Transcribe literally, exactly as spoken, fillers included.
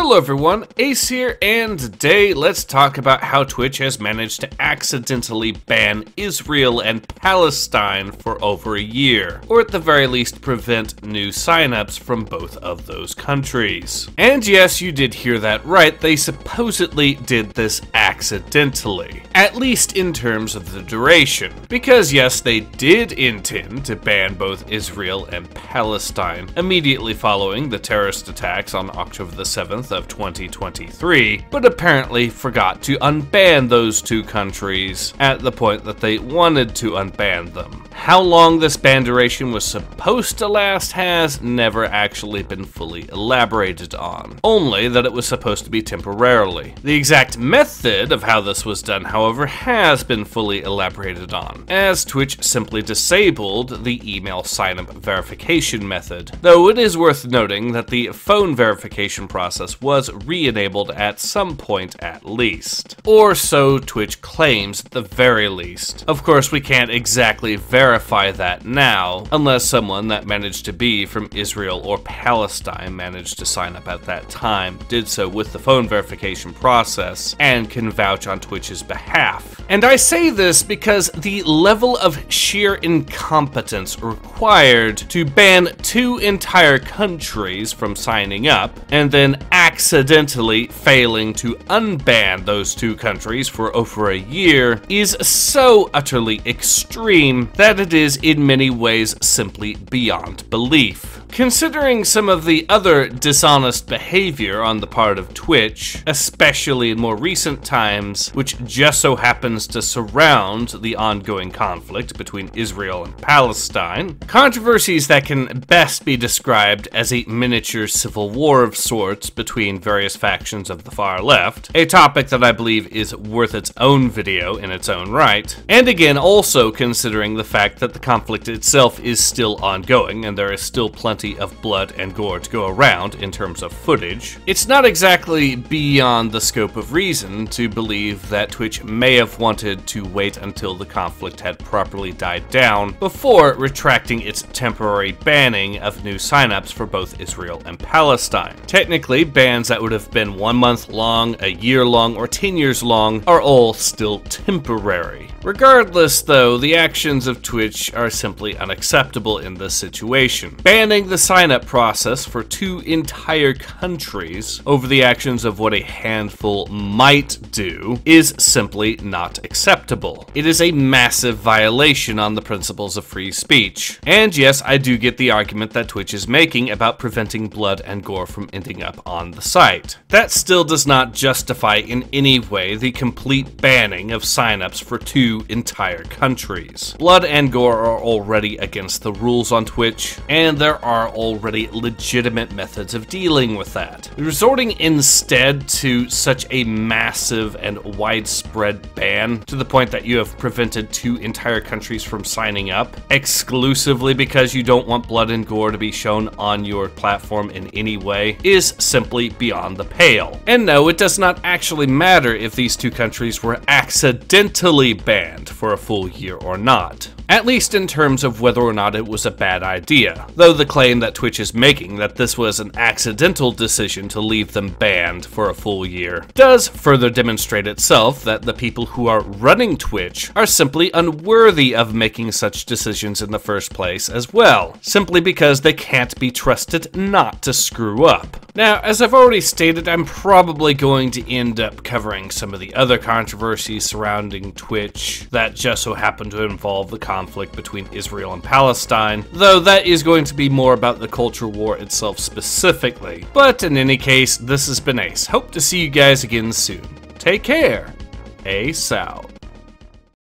Hello everyone, Ace here, and today let's talk about how Twitch has managed to accidentally ban Israel and Palestine for over a year, or at the very least prevent new signups from both of those countries. And yes, you did hear that right, they supposedly did this accidentally, at least in terms of the duration, because yes, they did intend to ban both Israel and Palestine immediately following the terrorist attacks on October the seventh of twenty twenty-three, but apparently forgot to unban those two countries at the point that they wanted to unban them. How long this ban duration was supposed to last has never actually been fully elaborated on, only that it was supposed to be temporarily. The exact method of how this was done, however, has been fully elaborated on, as Twitch simply disabled the email signup verification method, though it is worth noting that the phone verification process was re-enabled at some point at least. Or so Twitch claims at the very least. Of course, we can't exactly verify that now, unless someone that managed to be from Israel or Palestine managed to sign up at that time, did so with the phone verification process, and can vouch on Twitch's behalf. And I say this because the level of sheer incompetence required to ban two entire countries from signing up, and then accidentally failing to unban those two countries for over a year is so utterly extreme that it is in many ways simply beyond belief. Considering some of the other dishonest behavior on the part of Twitch, especially in more recent times, which just so happens to surround the ongoing conflict between Israel and Palestine, controversies that can best be described as a miniature civil war of sorts between various factions of the far left, a topic that I believe is worth its own video in its own right, and again also considering the fact that the conflict itself is still ongoing and there is still plenty of blood and gore to go around in terms of footage, it's not exactly beyond the scope of reason to believe that Twitch may have wanted to wait until the conflict had properly died down before retracting its temporary banning of new signups for both Israel and Palestine. Technically, bans that would have been one month long, a year long, or ten years long are all still temporary. Regardless, though, the actions of Twitch are simply unacceptable in this situation. Banning the sign-up process for two entire countries over the actions of what a handful might do is simply not acceptable. It is a massive violation on the principles of free speech. And yes, I do get the argument that Twitch is making about preventing blood and gore from ending up on the site. That still does not justify in any way the complete banning of signups for two entire countries. Blood and gore are already against the rules on Twitch, and there are already legitimate methods of dealing with that. Resorting instead to such a massive and widespread ban, to the point that you have prevented two entire countries from signing up, exclusively because you don't want blood and gore to be shown on your platform in any way, is simply beyond the pale. And no, it does not actually matter if these two countries were accidentally banned for a full year or not. At least in terms of whether or not it was a bad idea, though the claim that Twitch is making that this was an accidental decision to leave them banned for a full year does further demonstrate itself that the people who are running Twitch are simply unworthy of making such decisions in the first place as well, simply because they can't be trusted not to screw up. Now, as I've already stated, I'm probably going to end up covering some of the other controversies surrounding Twitch that just so happen to involve the conflict between Israel and Palestine, though that is going to be more about the culture war itself specifically. But in any case, this has been Ace. Hope to see you guys again soon. Take care. Ace out.